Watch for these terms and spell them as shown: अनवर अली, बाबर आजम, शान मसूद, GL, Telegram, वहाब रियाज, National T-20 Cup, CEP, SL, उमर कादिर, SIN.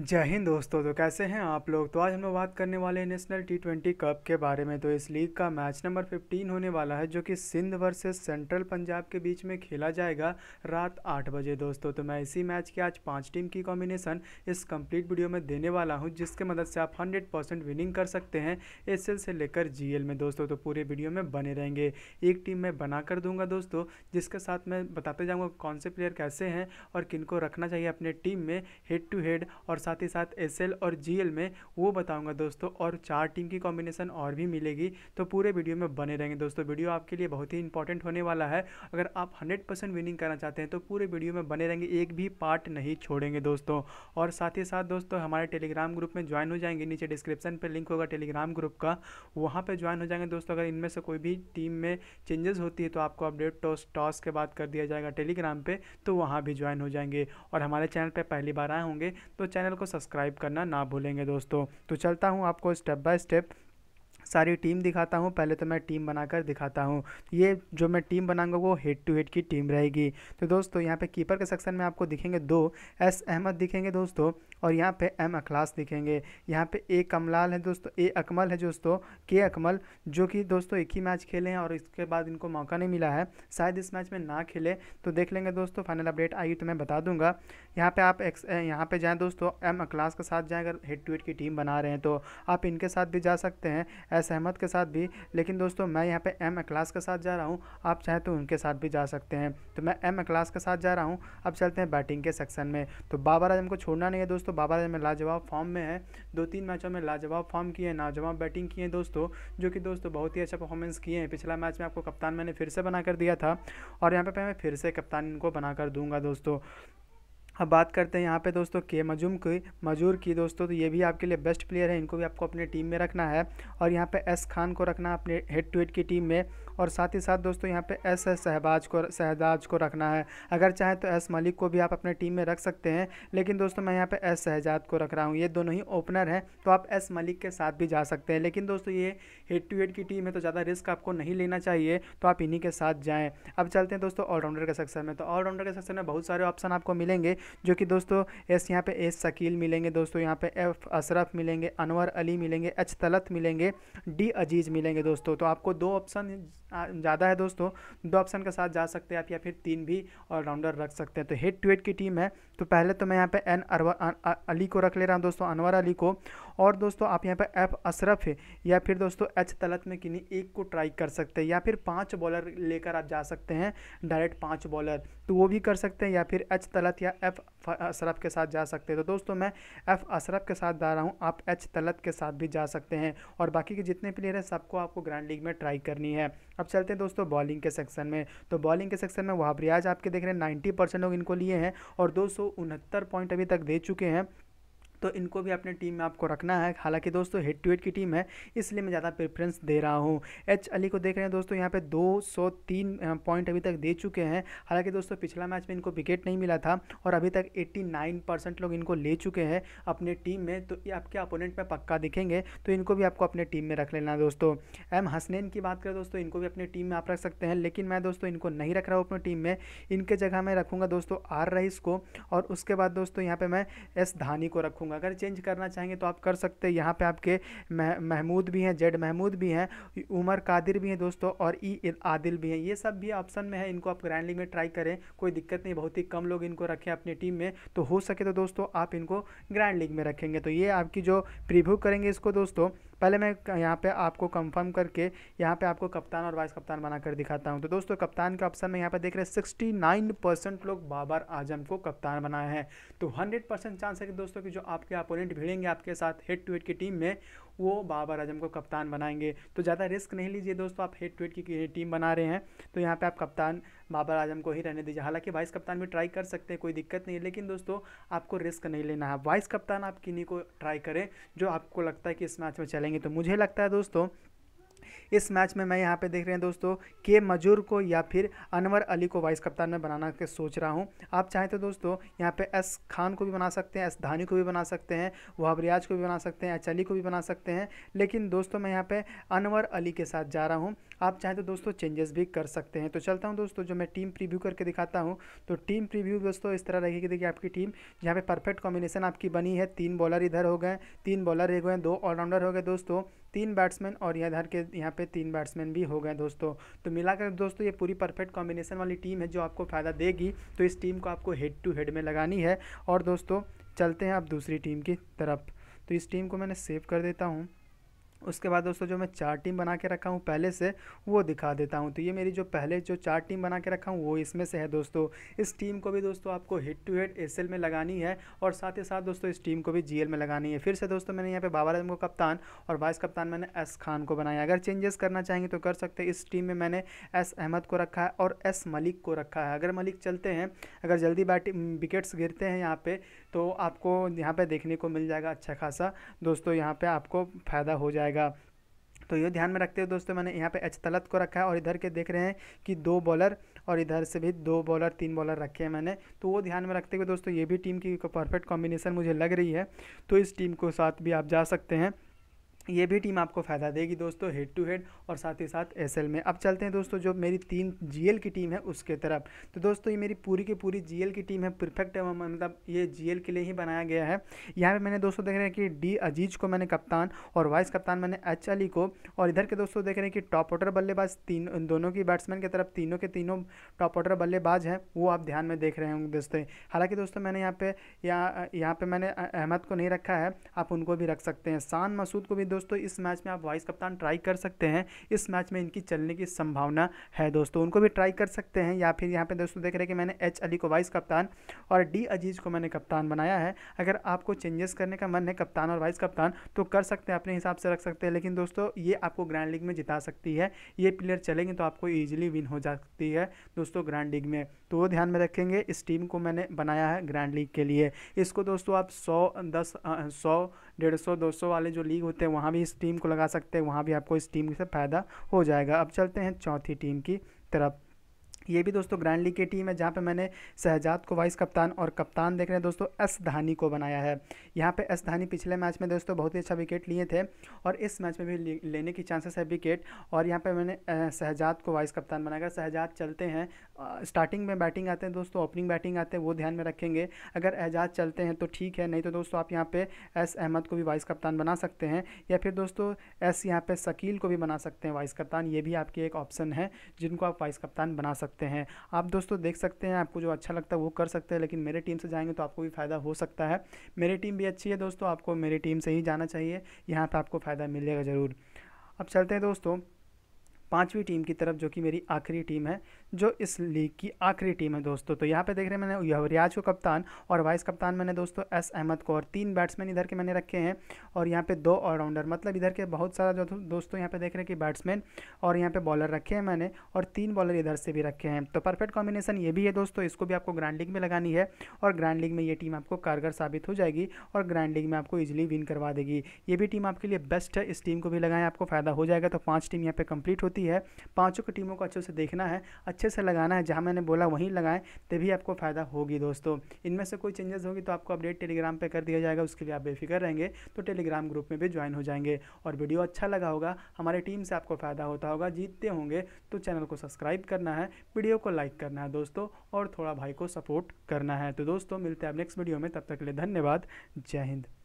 जय हिंद दोस्तों, तो कैसे हैं आप लोग। तो आज हम लोग बात करने वाले हैं नेशनल T20 कप के बारे में। तो इस लीग का मैच नंबर 15 होने वाला है जो कि सिंध वर्सेस सेंट्रल पंजाब के बीच में खेला जाएगा रात 8 बजे दोस्तों। तो मैं इसी मैच की आज 5 टीम की कॉम्बिनेशन इस कंप्लीट वीडियो में देने वाला हूं, जिसके मदद से आप 100% विनिंग कर सकते हैं SL से लेकर GL में दोस्तों। तो पूरे वीडियो में बने रहेंगे, एक टीम मैं बना कर दूँगा दोस्तों, जिसके साथ मैं बताते जाऊँगा कौन से प्लेयर कैसे हैं और किन को रखना चाहिए अपने टीम में हेड टू हेड, और साथ ही साथ SL और GL में वो बताऊंगा दोस्तों। और 4 टीम की कॉम्बिनेशन और भी मिलेगी, तो पूरे वीडियो में बने रहेंगे दोस्तों। वीडियो आपके लिए बहुत ही इंपॉर्टेंट होने वाला है। अगर आप 100% विनिंग करना चाहते हैं तो पूरे वीडियो में बने रहेंगे, एक भी पार्ट नहीं छोड़ेंगे दोस्तों। और साथ ही साथ दोस्तों हमारे टेलीग्राम ग्रुप में ज्वाइन हो जाएंगे, नीचे डिस्क्रिप्शन पर लिंक होगा टेलीग्राम ग्रुप का, वहाँ पर ज्वाइन हो जाएंगे दोस्तों। अगर इनमें से कोई भी टीम में चेंजेस होती है तो आपको अपडेट टॉस के बाद कर दिया जाएगा टेलीग्राम पर, तो वहाँ भी ज्वाइन हो जाएंगे। और हमारे चैनल पर पहली बार आए होंगे तो चैनल को सब्सक्राइब करना ना भूलेंगे दोस्तों। तो चलता हूं, आपको स्टेप बाय स्टेप सारी टीम दिखाता हूं। पहले तो मैं टीम बनाकर दिखाता हूं। ये जो मैं टीम बनाऊंगा वो हेड टू हेड की टीम रहेगी। तो दोस्तों यहाँ पे कीपर के सेक्शन में आपको दिखेंगे 2 S अहमद दिखेंगे दोस्तों, और यहाँ पे M अखलास दिखेंगे। यहाँ पे A अकमल है दोस्तों, K अकमल, जो कि दोस्तों एक ही मैच खेले हैं और इसके बाद इनको मौका नहीं मिला है, शायद इस मैच में ना खेले, तो देख लेंगे दोस्तों। फाइनल अपडेट आई तो मैं बता दूंगा। यहाँ पे आप यहाँ पे जाएँ दोस्तों, M अखलास के साथ जाएँ। अगर हेड टू हेड की टीम बना रहे हैं तो आप इनके साथ भी जा सकते हैं, S अहमद के साथ भी, लेकिन दोस्तों मैं यहाँ पे M अखलास के साथ जा रहा हूँ। आप चाहें तो उनके साथ भी जा सकते हैं, तो मैं M अखलास के साथ जा रहा हूँ। अब चलते हैं बैटिंग के सेक्शन में। तो बाबर आजम को छोड़ना नहीं है दोस्तों, बाबर आजम लाजवाब फॉर्म में है, 2-3 मैचों में लाजवाब फॉर्म किए हैं, लाजवाब बैटिंग किए हैं दोस्तों, जो कि दोस्तों बहुत ही अच्छा परफॉर्मेंस किए हैं। पिछला मैच में आपको कप्तान मैंने फिर से बना कर दिया था, और यहाँ पर मैं फिर से कप्तान इनको बना कर दूँगा दोस्तों। अब बात करते हैं यहाँ पे दोस्तों के मजूर की दोस्तों। तो ये भी आपके लिए बेस्ट प्लेयर है, इनको भी आपको अपने टीम में रखना है। और यहाँ पे S खान को रखना है अपने हेड टू हेड की टीम में, और साथ ही साथ दोस्तों यहाँ पे S शहजाद को रखना है। अगर चाहें तो S मलिक को भी आप अपने टीम में रख सकते हैं, लेकिन दोस्तों मैं यहाँ पे S शहजाद को रख रहा हूँ। ये दोनों ही ओपनर हैं, तो आप S मलिक के साथ भी जा सकते हैं, लेकिन दोस्तों ये हेड टू हेड की टीम है तो ज़्यादा रिस्क आपको नहीं लेना चाहिए, तो आप इन्हीं के साथ जाएँ। अब चलते हैं दोस्तों ऑलराउंडर के सेक्शन में। तो ऑलराउंडर के सेक्शन में बहुत सारे ऑप्शन आपको मिलेंगे, जो कि दोस्तों S यहाँ पे शकील मिलेंगे दोस्तों, यहाँ पे F अशरफ मिलेंगे, अनवर अली मिलेंगे, H तलत मिलेंगे, D अजीज़ मिलेंगे दोस्तों। तो आपको 2 ऑप्शन ज़्यादा है दोस्तों, 2 ऑप्शन के साथ जा सकते हैं आप, या फिर 3 भी ऑलराउंडर रख सकते हैं। तो हेड टू हेड की टीम है, तो पहले तो मैं यहाँ पे N अली को रख ले रहा हूँ दोस्तों, अनवर अली को। और दोस्तों आप यहाँ पे F अशरफ है, या फिर दोस्तों H तलत में किन्हीं एक को ट्राई कर सकते हैं, या फिर 5 बॉलर लेकर आप जा सकते हैं, डायरेक्ट 5 बॉलर, तो वो भी कर सकते हैं, या फिर H तलत या F अशरफ के साथ जा सकते हैं। तो दोस्तों मैं F अशरफ के साथ जा रहा हूँ, आप H तलत के साथ भी जा सकते हैं। और बाकी के जितने प्लेयर हैं सबको आपको ग्रैंड लीग में ट्राई करनी है। अब चलते हैं दोस्तों बॉलिंग के सेक्शन में। तो बॉलिंग के सेक्शन में वहाब रियाज आपके देख रहे हैं 90% लोग इनको लिए हैं, और 269 पॉइंट अभी तक दे चुके हैं, तो इनको भी अपने टीम में आपको रखना है। हालांकि दोस्तों हेड टू हेड की टीम है, इसलिए मैं ज़्यादा प्रेफरेंस दे रहा हूँ। H अली को देख रहे हैं दोस्तों, यहाँ पे 203 पॉइंट अभी तक दे चुके हैं। हालांकि दोस्तों पिछला मैच में इनको विकेट नहीं मिला था, और अभी तक 89% लोग इनको ले चुके हैं अपने टीम में, तो ये आपके अपोनेंट में पक्का दिखेंगे, तो इनको भी आपको अपने टीम में रख लेना है दोस्तों। M हसनैन की बात करें दोस्तों, इनको भी अपने टीम में आप रख सकते हैं, लेकिन मैं दोस्तों इनको नहीं रख रहा हूँ अपनी टीम में। इनके जगह मैं रखूँगा दोस्तों R रईस को, और उसके बाद दोस्तों यहाँ पर मैं S धानी को रखूँगा। अगर चेंज करना चाहेंगे तो आप कर सकते हैं। यहाँ पे आपके महमूद भी हैं, Z महमूद भी हैं, उमर कादिर भी हैं दोस्तों, और E आदिल भी हैं। ये सब भी ऑप्शन में है, इनको आप ग्रैंड लीग में ट्राई करें, कोई दिक्कत नहीं। बहुत ही कम लोग इनको रखें अपनी टीम में, तो हो सके तो दोस्तों आप इनको ग्रैंड लीग में रखेंगे। तो ये आपकी जो प्रीव्यू करेंगे इसको दोस्तों, पहले मैं यहाँ पे आपको कंफर्म करके यहाँ पे आपको कप्तान और वाइस कप्तान बनाकर दिखाता हूँ। तो दोस्तों कप्तान के ऑप्शन में यहाँ पे देख रहे हैं 69% लोग बाबर आजम को कप्तान बनाए हैं। तो 100% चांस है कि दोस्तों कि जो आपके अपोनेंट भिड़ेंगे आपके साथ हेड टू हेड की टीम में, वो बाबर आजम को कप्तान बनाएंगे। तो ज़्यादा रिस्क नहीं लीजिए दोस्तों, आप हेड टू हेड की टीम बना रहे हैं तो यहाँ पे आप कप्तान बाबर आजम को ही रहने दीजिए। हालांकि वाइस कप्तान भी ट्राई कर सकते हैं, कोई दिक्कत नहीं है, लेकिन दोस्तों आपको रिस्क नहीं लेना है। वाइस कप्तान आप किन्हीं को ट्राई करें जो आपको लगता है कि इस मैच में चलेंगे। तो मुझे लगता है दोस्तों इस मैच में मैं यहाँ पे देख रहे हैं दोस्तों के मजूर को या फिर अनवर अली को वाइस कप्तान में बनाना के सोच रहा हूँ। आप चाहें तो दोस्तों यहाँ पे एस खान को भी बना सकते हैं, एस धानी को भी बना सकते हैं, वहाब रियाज को भी बना सकते हैं, एच अली को भी बना सकते हैं, लेकिन दोस्तों मैं यहाँ पर अनवर अली के साथ जा रहा हूँ। आप चाहें तो दोस्तों चेंजेस भी कर सकते हैं। तो चलता हूँ दोस्तों जो मैं टीम प्रीव्यू करके दिखाता हूँ। तो टीम प्रीव्यू दोस्तों इस तरह रहेगी कि देखिए आपकी टीम जहाँ पे परफेक्ट कॉम्बिनेशन आपकी बनी है, 3 बॉलर इधर हो गए, 3 बॉलर रह गए, 2 ऑलराउंडर हो गए दोस्तों, 3 बैट्समैन और इधर के यहाँ पे 3 बैट्समैन भी हो गए दोस्तों। तो मिलाकर दोस्तों ये पूरी परफेक्ट कॉम्बिनेशन वाली टीम है जो आपको फ़ायदा देगी। तो इस टीम को आपको हेड टू हेड में लगानी है। और दोस्तों चलते हैं अब दूसरी टीम की तरफ। तो इस टीम को मैंने सेव कर देता हूँ। उसके बाद दोस्तों जो मैं 4 टीम बना के रखा हूँ पहले से वो दिखा देता हूँ। तो ये मेरी जो पहले जो 4 टीम बना के रखा हूँ वो इसमें से है दोस्तों। इस टीम को भी दोस्तों आपको हेड टू हेड एसएल में लगानी है और साथ ही साथ दोस्तों इस टीम को भी जीएल में लगानी है। फिर से दोस्तों मैंने यहाँ पे बाबर आजम को कप्तान और वाइस कप्तान मैंने एस खान को बनाया। अगर चेंजेस करना चाहेंगे तो कर सकते हैं। इस टीम में मैंने एस अहमद को रखा है और एस मलिक को रखा है। अगर मलिक चलते हैं, अगर जल्दी बैटिंग विकेट्स गिरते हैं यहाँ पर तो आपको यहाँ पर देखने को मिल जाएगा अच्छा खासा दोस्तों, यहाँ पर आपको फ़ायदा हो जाएगा। तो ये ध्यान में रखते हुए दोस्तों मैंने यहाँ पे एच तलत को रखा है और इधर के देख रहे हैं कि 2 बॉलर और इधर से भी 2 बॉलर 3 बॉलर रखे हैं मैंने। तो वो ध्यान में रखते हुए दोस्तों ये भी टीम की परफेक्ट कॉम्बिनेशन मुझे लग रही है। तो इस टीम को साथ भी आप जा सकते हैं, ये भी टीम आपको फ़ायदा देगी दोस्तों हेड टू हेड और साथ ही साथ एसएल में। अब चलते हैं दोस्तों जो मेरी 3 जीएल की टीम है उसके तरफ। तो दोस्तों ये मेरी पूरी की पूरी जीएल की टीम है, परफेक्ट है, मतलब ये जीएल के लिए ही बनाया गया है। यहाँ पे मैंने दोस्तों देख रहे हैं कि डी अजीज को मैंने कप्तान और वाइस कप्तान मैंने एच अली को, और इधर के दोस्तों देख रहे हैं कि टॉप ऑर्डर बल्लेबाज दोनों की बैट्समैन की तरफ तीनों के तीनों टॉप ऑर्डर बल्लेबाज हैं, वो आप ध्यान में देख रहे होंगे दोस्तों। हालाँकि दोस्तों मैंने यहाँ पर मैंने अहमद को नहीं रखा है, आप उनको भी रख सकते हैं। शान मसूद को भी दोस्तों इस मैच में आप वाइस कप्तान ट्राई कर सकते हैं। इस मैच में इनकी चलने की संभावना है दोस्तों, उनको भी ट्राई कर सकते हैं। या फिर यहाँ पे दोस्तों देख रहे हैं कि मैंने एच अली को वाइस कप्तान और डी अजीज को मैंने कप्तान बनाया है। अगर आपको चेंजेस करने का मन है कप्तान और वाइस कप्तान तो कर सकते हैं, अपने हिसाब से रख सकते हैं। लेकिन दोस्तों ये आपको ग्रैंड लीग में जिता सकती है, ये प्लेयर चलेंगे तो आपको ईजिली विन हो जाती है दोस्तों ग्रैंड लीग में। तो वो ध्यान में रखेंगे। इस टीम को मैंने बनाया है ग्रैंड लीग के लिए। इसको दोस्तों आप 100, 10, 100, 150, 200 वाले जो लीग होते हैं वहाँ भी इस टीम को लगा सकते हैं, वहाँ भी आपको इस टीम से फ़ायदा हो जाएगा। अब चलते हैं चौथी टीम की तरफ। ये भी दोस्तों ग्रैंड लीग की टीम है जहाँ पे मैंने शहजाद को वाइस कप्तान और कप्तान देख रहे हैं दोस्तों एस धानी को बनाया है। यहाँ पे एस धानी पिछले मैच में दोस्तों बहुत ही अच्छा विकेट लिए थे और इस मैच में भी लेने की चांसेस है विकेट। और यहाँ पे मैंने शहजाद को वाइस कप्तान बनाकर शहजाद चलते हैं, स्टार्टिंग में बैटिंग आते हैं दोस्तों, ओपनिंग बैटिंग आते हैं, वो ध्यान में रखेंगे। अगर एजाज चलते हैं तो ठीक है, नहीं तो दोस्तों आप यहाँ पे एस अहमद को भी वाइस कप्तान बना सकते हैं या फिर दोस्तों एस यहाँ पे शकील को भी बना सकते हैं वाइस कप्तान। ये भी आपकी एक ऑप्शन है जिनको आप वाइस कप्तान बना सकते हैं। आप दोस्तों देख सकते हैं, आपको जो अच्छा लगता है वो कर सकते हैं। लेकिन मेरे टीम से जाएंगे तो आपको भी फ़ायदा हो सकता है। मेरी टीम भी अच्छी है दोस्तों, आपको मेरी टीम से ही जाना चाहिए, यहाँ पर आपको फ़ायदा मिलेगा ज़रूर। अब चलते हैं दोस्तों 5वीं टीम की तरफ जो कि मेरी आखिरी टीम है, जो इस लीग की आखिरी टीम है दोस्तों। तो यहाँ पे देख रहे हैं मैंने वहाब रियाज को कप्तान और वाइस कप्तान मैंने दोस्तों एस अहमद को और 3 बैट्समैन इधर के मैंने रखे हैं और यहाँ पे 2 ऑलराउंडर, मतलब इधर के बहुत सारा जो दोस्तों यहाँ पे देख रहे हैं कि बैट्समैन और यहाँ पर बॉलर रखे हैं मैंने और 3 बॉलर इधर से भी रखे हैं। तो परफेक्ट कॉम्बिनेशन ये भी है दोस्तों, इसको भी आपको ग्रैंड लीग में लगानी है और ग्रैंड लीग में ये टीम आपको कारगर साबित हो जाएगी और ग्रैंड लीग में आपको ईजिली विन करवा देगी। ये भी टीम आपके लिए बेस्ट है, इस टीम को भी लगाएं, आपको फ़ायदा हो जाएगा। तो 5 टीम यहाँ पर कंप्लीट होती है। 5 टीमों को अच्छे से देखना है, अच्छे से लगाना है, जहाँ मैंने बोला वहीं लगाएं, तभी आपको फ़ायदा होगी दोस्तों। इनमें से कोई चेंजेस होगी तो आपको अपडेट टेलीग्राम पे कर दिया जाएगा, उसके लिए आप बेफिक्र रहेंगे तो टेलीग्राम ग्रुप में भी ज्वाइन हो जाएंगे। और वीडियो अच्छा लगा होगा, हमारे टीम से आपको फ़ायदा होता होगा, जीतते होंगे तो चैनल को सब्सक्राइब करना है, वीडियो को लाइक करना है दोस्तों और थोड़ा भाई को सपोर्ट करना है। तो दोस्तों मिलते हैं आप नेक्स्ट वीडियो में, तब तक के लिए धन्यवाद, जय हिंद।